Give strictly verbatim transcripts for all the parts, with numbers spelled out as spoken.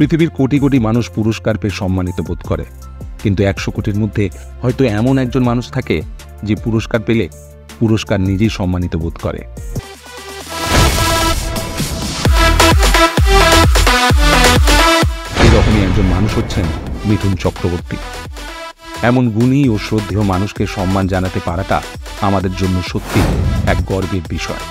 পৃথিবীর কোটি কোটি মানুষ পুরস্কার পেয়ে সম্মানিত বোধ করে, কিন্তু একশো কোটির মধ্যে হয়তো এমন একজন মানুষ থাকে যে পুরস্কার পেলে পুরস্কার নিজেই সম্মানিত বোধ করে। এরকমই একজন মানুষ হচ্ছেন মিথুন চক্রবর্তী। এমন গুণী ও শ্রদ্ধেয় মানুষকে সম্মান জানাতে পারাটা আমাদের জন্য সত্যি এক গর্বের বিষয়।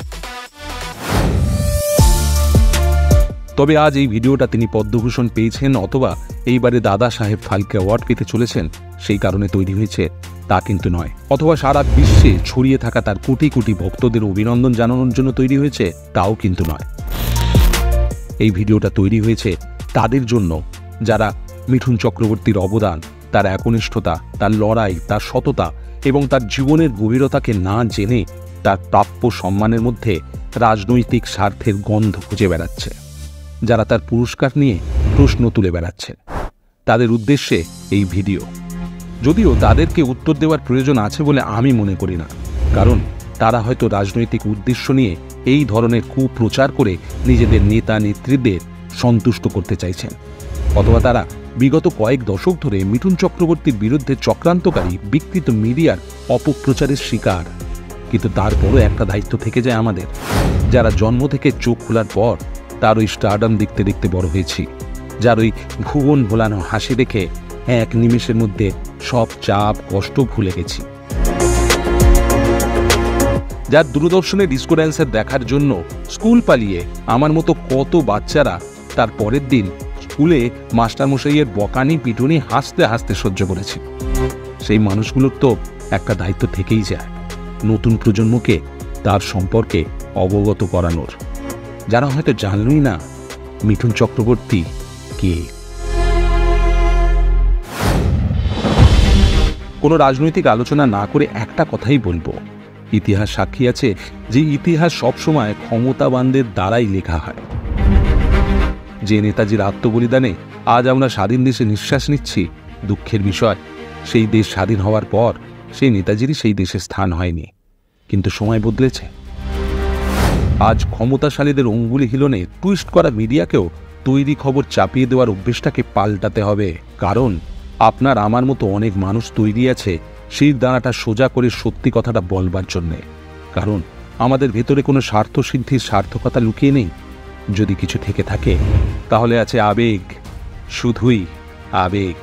তবে আজ এই ভিডিওটা তিনি পদ্মভূষণ পেয়েছেন অথবা এইবারে দাদা সাহেব ফাল্কে অ্যাওয়ার্ড পেতে চলেছেন সেই কারণে তৈরি হয়েছে তা কিন্তু নয়, অথবা সারা বিশ্বে ছড়িয়ে থাকা তার কোটি কোটি ভক্তদের অভিনন্দন জানানোর জন্য তৈরি হয়েছে তাও কিন্তু নয়। এই ভিডিওটা তৈরি হয়েছে তাদের জন্য যারা মিঠুন চক্রবর্তীর অবদান, তার একনিষ্ঠতা, তার লড়াই, তার সততা এবং তার জীবনের গভীরতাকে না জেনে তার প্রাপ্য সম্মানের মধ্যে রাজনৈতিক স্বার্থের গন্ধ খুঁজে বেড়াচ্ছে, যারা তার পুরস্কার নিয়ে প্রশ্ন তুলে বেড়াচ্ছেন। তাদের উদ্দেশ্যে এই ভিডিও, যদিও তাদেরকে উত্তর দেওয়ার প্রয়োজন আছে বলে আমি মনে করি না, কারণ তারা হয়তো রাজনৈতিক উদ্দেশ্য নিয়ে এই ধরনের কুপ্রচার করে নিজেদের নেতা নেত্রীদের সন্তুষ্ট করতে চাইছেন, অথবা তারা বিগত কয়েক দশক ধরে মিঠুন চক্রবর্তীর বিরুদ্ধে চক্রান্তকারী বিকৃত মিডিয়ার অপপ্রচারের শিকার। কিন্তু তারপরও একটা দায়িত্ব থেকে যায় আমাদের, যারা জন্ম থেকে চোখ খোলার পর তার ওই স্টারডম দেখতে দেখতে বড় হয়েছি, যার ওই ভুবন ভোলানো হাসি দেখে এক নিমেষের মধ্যে সব চাপ কষ্ট ভুলে গেছি, যার দূরদর্শনে ডিস্কো ড্যান্সার দেখার জন্য স্কুল পালিয়ে আমার মতো কত বাচ্চারা তার পরের দিন স্কুলে মাস্টারমশাইয়ের বকানি পিটুনি হাসতে হাসতে সহ্য করেছে। সেই মানুষগুলোর তো একটা দায়িত্ব থেকেই যায় নতুন প্রজন্মকে তার সম্পর্কে অবগত করানোর, যারা হয়তো জানলই না মিঠুন চক্রবর্তী কে। কোনো রাজনৈতিক আলোচনা না করে একটা কথাই বলবো, ইতিহাস সাক্ষী আছে যে ইতিহাস সবসময় ক্ষমতাবানদের দ্বারাই লেখা হয়। যে নেতাজির আত্মবলিদানে আজ আমরা স্বাধীন দেশে নিঃশ্বাস নিচ্ছি, দুঃখের বিষয় সেই দেশ স্বাধীন হওয়ার পর সেই নেতাজিরই সেই দেশে স্থান হয়নি। কিন্তু সময় বদলেছে, আজ ক্ষমতাশালীদের অঙ্গুলি হিলনে টুইস্ট করা মিডিয়াকেও তৈরি খবর চাপিয়ে দেওয়ার অভ্যেসটাকে পাল্টাতে হবে, কারণ আপনার আমার মতো অনেক মানুষ তৈরি আছে সেই দাঁড়াটা সোজা করে সত্যি কথাটা বলবার জন্যে, কারণ আমাদের ভেতরে কোনো স্বার্থ সিদ্ধির সার্থকতা লুকিয়ে নেই। যদি কিছু থেকে থাকে তাহলে আছে আবেগ, শুধুই আবেগ।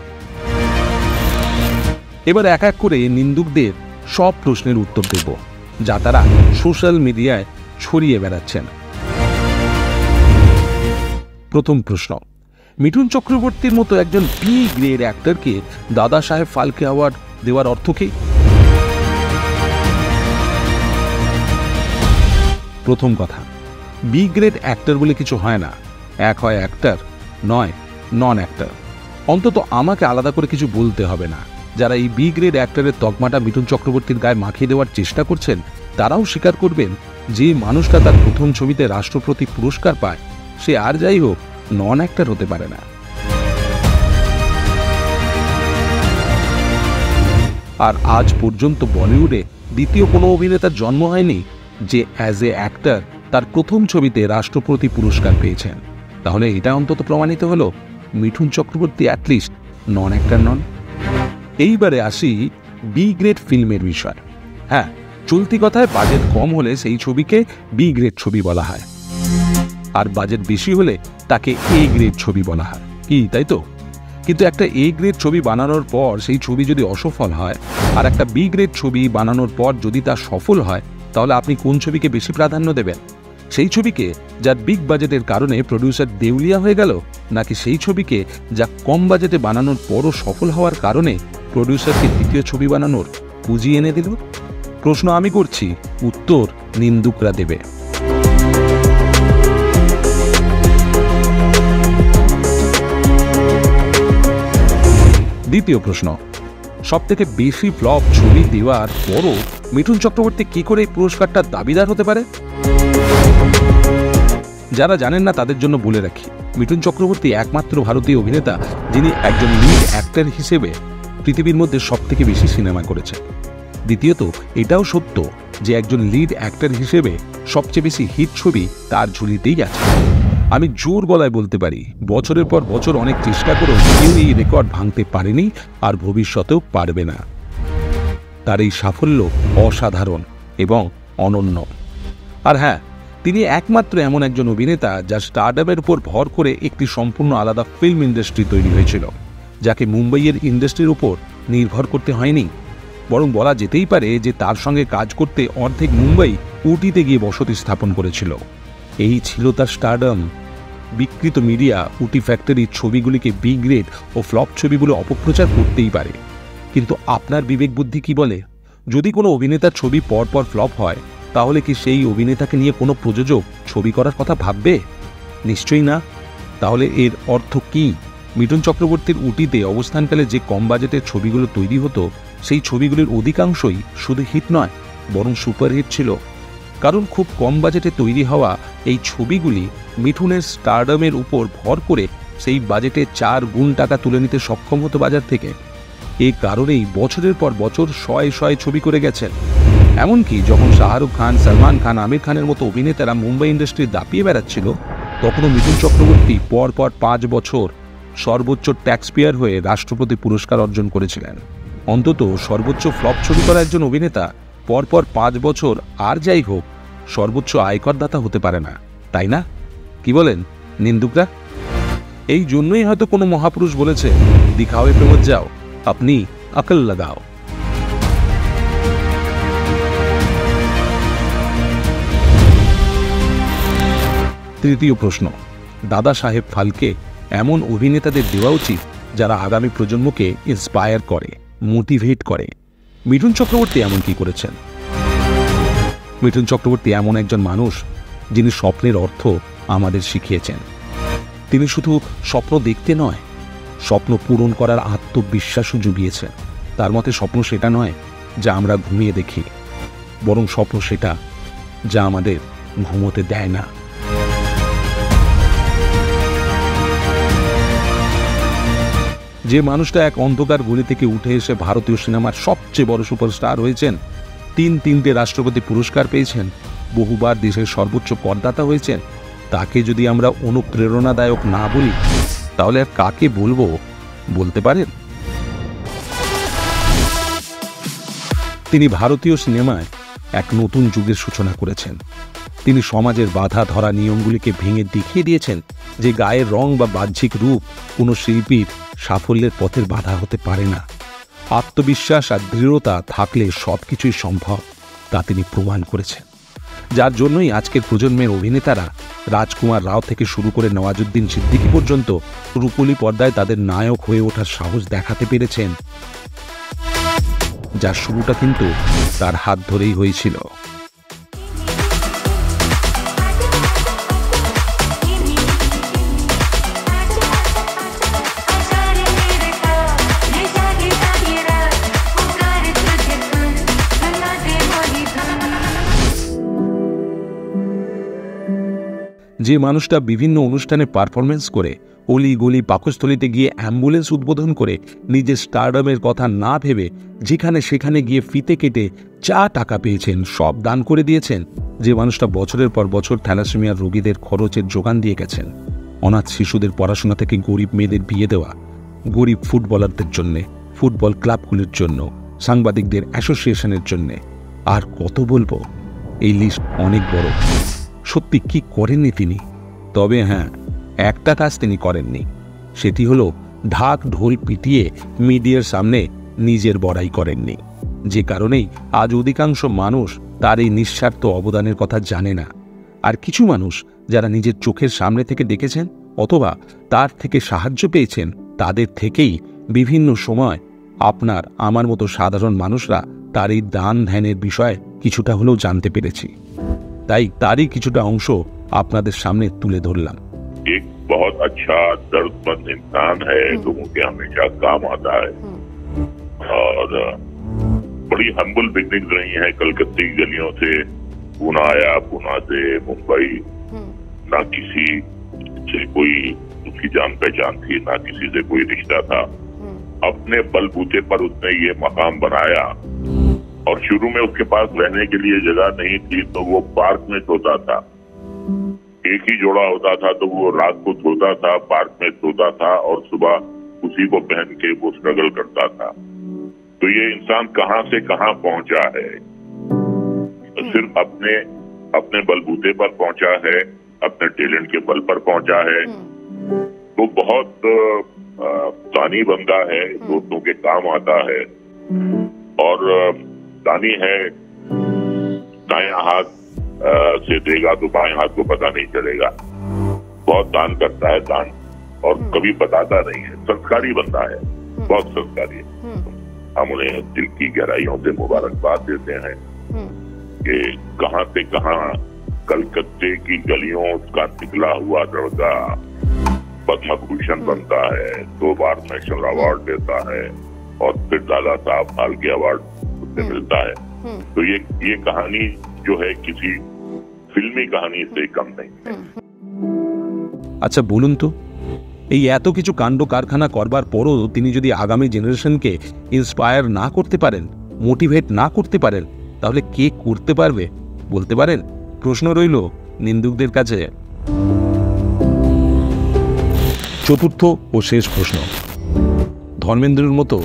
এবার এক এক করে নিন্দুকদের সব প্রশ্নের উত্তর দেব যা তারা সোশ্যাল মিডিয়ায় ছড়িয়ে বেড়াচ্ছেন। প্রথম প্রশ্ন, মিঠুন চক্রবর্তীর মতো একজন বি গ্রেড অ্যাক্টরকে দাদা সাহেব ফাল্কে অ্যাওয়ার্ড দেওয়ার অর্থ কি? প্রথম কথা, বি গ্রেড অ্যাক্টর বলে কিছু হয় না। এক হয় অ্যাক্টর, নয় নন অ্যাক্টর। অন্তত আমাকে আলাদা করে কিছু বলতে হবে না। যারা এই বি গ্রেড অ্যাক্টরের তকমাটা মিঠুন চক্রবর্তীর গায়ে মাখিয়ে দেওয়ার চেষ্টা করছেন তারাও স্বীকার করবেন যে মানুষটা তার প্রথম ছবিতে রাষ্ট্রপতি পুরস্কার পায় সে আর যাই হোক নন অ্যাক্টর হতে পারে না। আর আজ পর্যন্ত বলিউডে দ্বিতীয় কোনো অভিনেতার জন্ম হয়নি যে অ্যাজ এ অ্যাক্টর তার প্রথম ছবিতে রাষ্ট্রপতি পুরস্কার পেয়েছেন। তাহলে এটা অন্তত প্রমাণিত হলো মিঠুন চক্রবর্তী অ্যাটলিস্ট নন অ্যাক্টর নন। এইবারে আসি বি গ্রেড ফিল্মের বিষয়। হ্যাঁ, চলতি কথায় বাজেট কম হলে সেই ছবিকে বি গ্রেড ছবি বলা হয়, আর বাজেট বেশি হলে তাকে এ গ্রেড ছবি বলা হয়, কি তাই তো? কিন্তু একটা এ গ্রেড ছবি বানানোর পর সেই ছবি যদি অসফল হয় আর একটা বি গ্রেড ছবি বানানোর পর যদি তা সফল হয়, তাহলে আপনি কোন ছবিকে বেশি প্রাধান্য দেবেন? সেই ছবিকে যার বিগ বাজেটের কারণে প্রডিউসার দেউলিয়া হয়ে গেল, নাকি সেই ছবিকে যা কম বাজেটে বানানোর পরও সফল হওয়ার কারণে প্রডিউসারকে দ্বিতীয় ছবি বানানোর পুঁজি এনে দিল? প্রশ্ন আমি করছি, উত্তর নিন্দুকরা দেবে। দ্বিতীয় প্রশ্ন, সবথেকে বেশি ফ্লপ ছবি দেওয়ার পরও মিঠুন চক্রবর্তী কি করে এই পুরস্কারটা দাবিদার হতে পারে? যারা জানেন না তাদের জন্য বলে রাখি, মিঠুন চক্রবর্তী একমাত্র ভারতীয় অভিনেতা যিনি একজন লিড অ্যাক্টর হিসেবে পৃথিবীর মধ্যে সবথেকে বেশি সিনেমা করেছে। দ্বিতীয়ত, এটাও সত্য যে একজন লিড অ্যাক্টর হিসেবে সবচেয়ে বেশি হিট ছবি তার ঝুলিতেই আছে। আমি জোর গলায় বলতে পারি বছরের পর বছর অনেক চেষ্টা করেও কেউ এই রেকর্ড ভাঙতে পারেনি আর ভবিষ্যতেও পারবে না। তার এই সাফল্য অসাধারণ এবং অনন্য। আর হ্যাঁ, তিনি একমাত্র এমন একজন অভিনেতা যা স্টারডামের উপর ভর করে একটি সম্পূর্ণ আলাদা ফিল্ম ইন্ডাস্ট্রি তৈরি হয়েছিল, যাকে মুম্বাইয়ের ইন্ডাস্ট্রির উপর নির্ভর করতে হয়নি, বরং বলা যেতেই পারে যে তার সঙ্গে কাজ করতে অর্ধেক মুম্বাই উটিতে গিয়ে বসতি স্থাপন করেছিল। এই ছিল তার স্টারডাম। বিকৃত মিডিয়া উটি ফ্যাক্টরির ছবিগুলিকে বি গ্রেড ও ফ্লপ ছবিগুলো অপপ্রচার করতেই পারে, কিন্তু আপনার বিবেক বুদ্ধি কি বলে? যদি কোনো অভিনেতার ছবি পরপর ফ্লপ হয়, তাহলে কি সেই অভিনেতাকে নিয়ে কোনো প্রযোজক ছবি করার কথা ভাববে? নিশ্চয়ই না। তাহলে এর অর্থ কি? মিঠুন চক্রবর্তীর উটিতে অবস্থানকালে যে কম বাজেটের ছবিগুলো তৈরি হতো, সেই ছবিগুলির অধিকাংশই শুধু হিট নয়, বরং সুপারহিট ছিল। কারণ খুব কম বাজেটে তৈরি হওয়া এই ছবিগুলি মিঠুনের স্টারডামের উপর ভর করে সেই বাজেটে চার গুণ টাকা তুলে নিতে সক্ষম হতো বাজার থেকে। এই কারণেই বছরের পর বছর শয়ে শয়ে ছবি করে গেছেন। এমনকি যখন শাহরুখ খান, সালমান খান, আমির খানের মতো অভিনেতারা মুম্বাই ইন্ডাস্ট্রি দাপিয়ে বেড়াচ্ছিল, তখনও মিঠুন চক্রবর্তী পরপর পাঁচ বছর সর্বোচ্চ ট্যাক্সপেয়ার হয়ে রাষ্ট্রপতি পুরস্কার অর্জন করেছিলেন। অন্তত সর্বোচ্চ ফ্লপ ছবি করা একজন অভিনেতা পরপর পাঁচ বছর আর যাই হোক সর্বোচ্চ আয়করদাতা হতে পারে না, তাই না? কি বলেন নিন্দুকরা? এই জন্যই হয়তো কোনো মহাপুরুষ বলেছে, দিখাওয়ে প্রমোদ যাও, আপনি আকল লাগাও। তৃতীয় প্রশ্ন, দাদা সাহেব ফাল্কে এমন অভিনেতাদের দেওয়া উচিত যারা আগামী প্রজন্মকে ইন্সপায়ার করে, মোটিভেট করে। মিঠুন চক্রবর্তী এমন কি করেছেন? মিঠুন চক্রবর্তী এমন একজন মানুষ যিনি স্বপ্নের অর্থ আমাদের শিখিয়েছেন। তিনি শুধু স্বপ্ন দেখতে নয়, স্বপ্ন পূরণ করার আত্মবিশ্বাসও জুগিয়েছেন। তার মতে স্বপ্ন সেটা নয় যা আমরা ঘুমিয়ে দেখি, বরং স্বপ্ন সেটা যা আমাদের ঘুমোতে দেয় না। যে মানুষটা এক অন্ধকার গলি থেকে উঠে এসে ভারতীয় সিনেমার সবচেয়ে বড় সুপারস্টার হয়েছেন, তিন তিনটে রাষ্ট্রপতি পুরস্কার পেয়েছেন, বহুবার দেশের সর্বোচ্চ করদাতা হয়েছেন, তাকে যদি আমরা অনুপ্রেরণাদায়ক না বলি, তাহলে আর কাকে বলবো? বলতে পারেন? তিনি ভারতীয় সিনেমায় এক নতুন যুগের সূচনা করেছেন। তিনি সমাজের বাধা ধরা নিয়মগুলিকে ভেঙে দেখিয়ে দিয়েছেন যে গায়ের রং বা বাহ্যিক রূপ কোনো শিল্পীর সাফল্যের পথের বাধা হতে পারে না। আত্মবিশ্বাস আর দৃঢ়তা থাকলে সব কিছুই সম্ভব, তা তিনি প্রমাণ করেছেন। যার জন্যই আজকের প্রজন্মের অভিনেতারা রাজকুমার রাও থেকে শুরু করে নওয়াজুদ্দিন সিদ্দিকি পর্যন্ত রূপলি পর্দায় তাদের নায়ক হয়ে ওঠার সাহস দেখাতে পেরেছেন, যার শুরুটা কিন্তু তার হাত ধরেই হয়েছিল। যে মানুষটা বিভিন্ন অনুষ্ঠানে পারফরমেন্স করে অলি গলি পাকস্থলিতে গিয়ে অ্যাম্বুলেন্স উদ্বোধন করে, নিজের স্টারডামের কথা না ভেবে যেখানে সেখানে গিয়ে ফিতে কেটে যা টাকা পেয়েছেন সব দান করে দিয়েছেন, যে মানুষটা বছরের পর বছর থ্যালাসেমিয়ার রোগীদের খরচের যোগান দিয়ে গেছেন, অনাথ শিশুদের পড়াশোনা থেকে গরিব মেয়েদের বিয়ে দেওয়া, গরিব ফুটবলারদের জন্যে, ফুটবল ক্লাবগুলির জন্য, সাংবাদিকদের অ্যাসোসিয়েশনের জন্যে, আর কত বলবো? এই লিস্ট অনেক বড়। সত্যি কি করেননি তিনি? তবে হ্যাঁ, একটা কাজ তিনি করেননি, সেটি হলো ঢাক ঢোল পিটিয়ে মিডিয়ার সামনে নিজের বড়াই করেননি, যে কারণেই আজ অধিকাংশ মানুষ তার এই নিঃস্বার্থ অবদানের কথা জানে না। আর কিছু মানুষ যারা নিজের চোখের সামনে থেকে দেখেছেন অথবা তার থেকে সাহায্য পেয়েছেন, তাদের থেকেই বিভিন্ন সময় আপনার আমার মতো সাধারণ মানুষরা তার এই দান ধ্যানের বিষয়ে কিছুটা হলেও জানতে পেরেছি, তাই তারই কিছুটা অংশ আপনাদের সামনে তুলে ধরলাম। এক বহুত আচ্ছা দর্দমন্দ ইনসান হ্যায়, লোগোঁ কে হামেশা কাম আতা হ্যায় और बड़ी हम्बल बिगनिंग रही है। कलकत्ते की गलियों से पुणे आया, पुणे से मुंबई, ना किसी से कोई उसकी जान पहचान थी, ना किसी से कोई रिश्ता था। अपने बलबूते पर उसने ये मकाम बनाया और शुरू में उसके पास रहने के लिए जगह नहीं थी, तो वो पार्क में सोता था। एक ही जोड़ा होता था तो वो रात को सोता था, पार्क में सोता था और सुबह उसी को पहन के वो स्ट्रगल करता था। तो ये इंसान कहाँ से कहाँ पहुंचा है, सिर्फ अपने अपने बलबूते पर पहुंचा है, अपने टैलेंट के बल पर पहुंचा है। वो बहुत दानी बंदा है, दोस्तों के काम आता है और दानी है, दाया हाथ से देगा तो बाएं हाथ को पता नहीं चलेगा। बहुत दान करता है, दान, और कभी बताता नहीं है। संस्कारी बंदा है, बहुत संस्कारी है। हम उन्हें दिल की गहराइयों से मुबारकबाद देते हैं कि कहां से कहां, कलकत्ते की गलियों का निकला हुआ लड़का पद्मभूषण बनता है, दो बार नेशनल अवार्ड देता है और फिर दादा साहब फाल्के अवार्ड उसे मिलता है। तो ये ये कहानी जो है किसी फिल्मी कहानी से कम नहीं है। अच्छा बोलूं तो এই এত কিছু कांड कारखाना করবার পরও তিনি যদি আগামী জেনারেশনকে ইন্সপায়ার না করতে পারেন, মোটিভেট না করতে পারেন, তাহলে কে করতে পারবে বলতে পারেন? প্রশ্ন রইল নিন্দুকদের কাছে। চতুর্থ ও শেষ প্রশ্ন, ধর্মেন্দ্রের মতো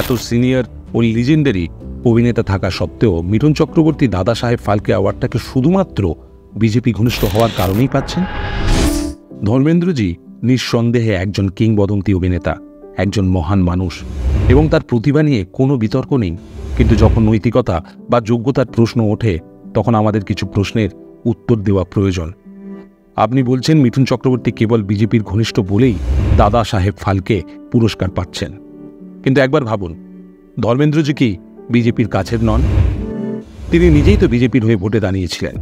এত সিনিয়র ও লিজেন্ডারি অভিনেতা থাকা সত্ত্বেও মিঠুন চক্রবর্তী দাদা সাহেব ফাল্কে অ্যাওয়ার্ডটাকে শুধুমাত্র বিজেপি ঘনিষ্ঠ হওয়ার কারণেই পাচ্ছেন? ধর্মেন্দ্রজি নিঃসন্দেহে একজন কিংবদন্তি অভিনেতা, একজন মহান মানুষ এবং তার প্রতিভা নিয়ে কোনো বিতর্ক নেই। কিন্তু যখন নৈতিকতা বা যোগ্যতার প্রশ্ন ওঠে তখন আমাদের কিছু প্রশ্নের উত্তর দেওয়া প্রয়োজন। আপনি বলছেন মিঠুন চক্রবর্তী কেবল বিজেপির ঘনিষ্ঠ বলেই দাদা সাহেব ফাল্কে পুরস্কার পাচ্ছেন, কিন্তু একবার ভাবুন ধর্মেন্দ্রজি কি বিজেপির কাছের নন? তিনি নিজেই তো বিজেপির হয়ে ভোটে দাঁড়িয়েছিলেন।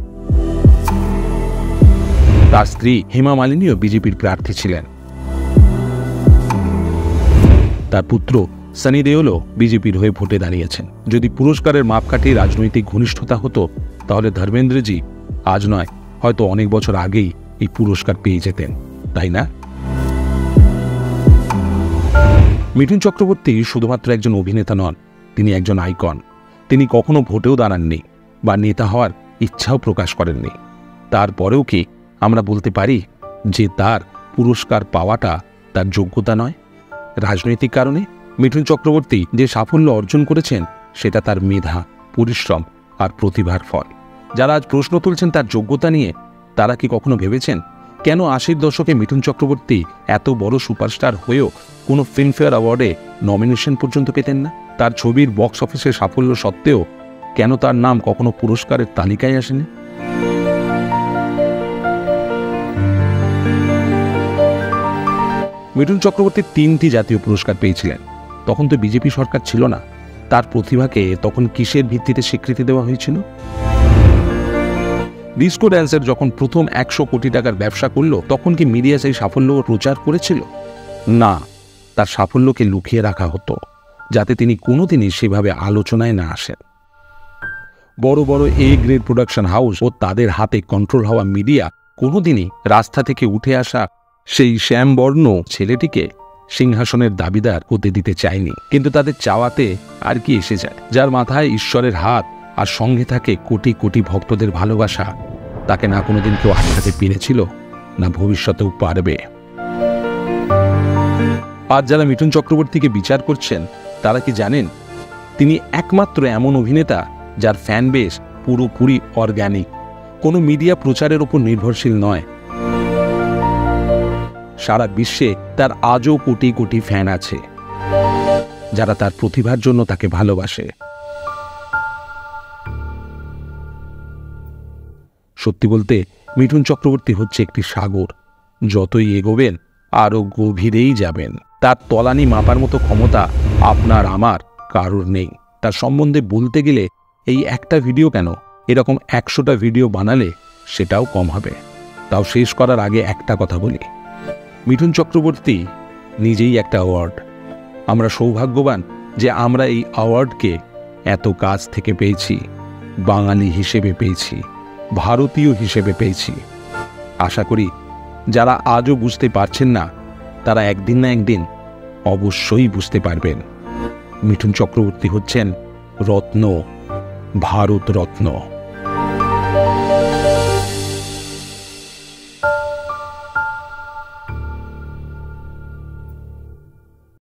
তার স্ত্রী হেমা মালিনীও বিজেপির প্রার্থী ছিলেন। তার পুত্র সনি দেওলও বিজেপির হয়ে ভোটে দাঁড়িয়েছেন। যদি পুরস্কারের মাপকাঠি রাজনৈতিক ঘনিষ্ঠতা হতো তাহলে ধর্মেন্দ্রজি আজ নয় হয়তো অনেক বছর আগেই এই পুরস্কার পেয়ে যেতেন, তাই না? মিঠুন চক্রবর্তী শুধুমাত্র একজন অভিনেতা নন, তিনি একজন আইকন। তিনি কখনো ভোটেও দাঁড়াননি বা নেতা হওয়ার ইচ্ছাও প্রকাশ করেননি। তারপরেও কি আমরা বলতে পারি যে তার পুরস্কার পাওয়াটা তার যোগ্যতা নয়? রাজনৈতিক কারণে মিঠুন চক্রবর্তী যে সাফল্য অর্জন করেছেন সেটা তার মেধা, পরিশ্রম আর প্রতিভার ফল। যারা আজ প্রশ্ন তুলছেন তার যোগ্যতা নিয়ে, তারা কি কখনো ভেবেছেন কেন আশির দশকে মিঠুন চক্রবর্তী এত বড় সুপারস্টার হয়েও কোনো ফিল্মফেয়ার অ্যাওয়ার্ডে নমিনেশন পর্যন্ত পেতেন না? তার ছবির বক্স অফিসে সাফল্য সত্ত্বেও কেন তার নাম কখনো পুরস্কারের তালিকায় আসেনি? মিঠুন চক্রবর্তী তিনটি জাতীয় পুরস্কার পেয়েছিলেন, তখন তো বিজেপি সরকার ছিল না। তার প্রতিভাকে তখন কিসের ভিত্তিতে স্বীকৃতি দেওয়া হয়েছিল? ডিস্কো ড্যান্সার যখন প্রথম একশো কোটি টাকার ব্যবসা করলো তখন কি মিডিয়া সেই সাফল্য প্রচার করেছিল? না, তার সাফল্যকে লুকিয়ে রাখা হতো যাতে তিনি কোনোদিনই সেভাবে আলোচনায় না আসেন। বড় বড় এ গ্রেড প্রোডাকশন হাউস ও তাদের হাতে কন্ট্রোল হওয়া মিডিয়া কোনোদিনই রাস্তা থেকে উঠে আসা সেই শ্যামবর্ণ ছেলেটিকে সিংহাসনের দাবিদার হতে দিতে চায়নি। কিন্তু তাদের চাওয়াতে আর কি এসে যায়? যার মাথায় ঈশ্বরের হাত আর সঙ্গে থাকে কোটি কোটি ভক্তদের ভালোবাসা, তাকে না কোনোদিন কেউ আটকাতে পেরেছিল, না ভবিষ্যতেও পারবে। আজ যারা মিঠুন চক্রবর্তীকে বিচার করছেন তারা কি জানেন তিনি একমাত্র এমন অভিনেতা যার ফ্যান বেস পুরোপুরি অর্গানিক, কোনো মিডিয়া প্রচারের উপর নির্ভরশীল নয়। সারা বিশ্বে তার আজও কোটি কোটি ফ্যান আছে যারা তার প্রতিভার জন্য তাকে ভালোবাসে। সত্যি বলতে মিঠুন চক্রবর্তী হচ্ছে একটি সাগর, যতই এগোবেন আরও গভীরেই যাবেন। তার তলানি মাপার মতো ক্ষমতা আপনার আমার কারোর নেই। তার সম্বন্ধে বলতে গেলে এই একটা ভিডিও কেন, এরকম একশোটা ভিডিও বানালে সেটাও কম হবে। তাও শেষ করার আগে একটা কথা বলি, মিঠুন চক্রবর্তী নিজেই একটা অ্যাওয়ার্ড। আমরা সৌভাগ্যবান যে আমরা এই অ্যাওয়ার্ডকে এত কাছ থেকে পেয়েছি, বাঙালি হিসেবে পেয়েছি, ভারতীয় হিসেবে পেয়েছি। আশা করি যারা আজও বুঝতে পারছেন না তারা একদিন না একদিন অবশ্যই বুঝতে পারবেন। মিঠুন চক্রবর্তী হচ্ছেন রত্ন, ভারত রত্ন।